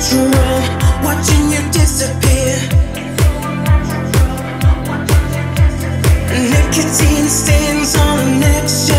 natural, watching you disappear. Nicotine stains on the next.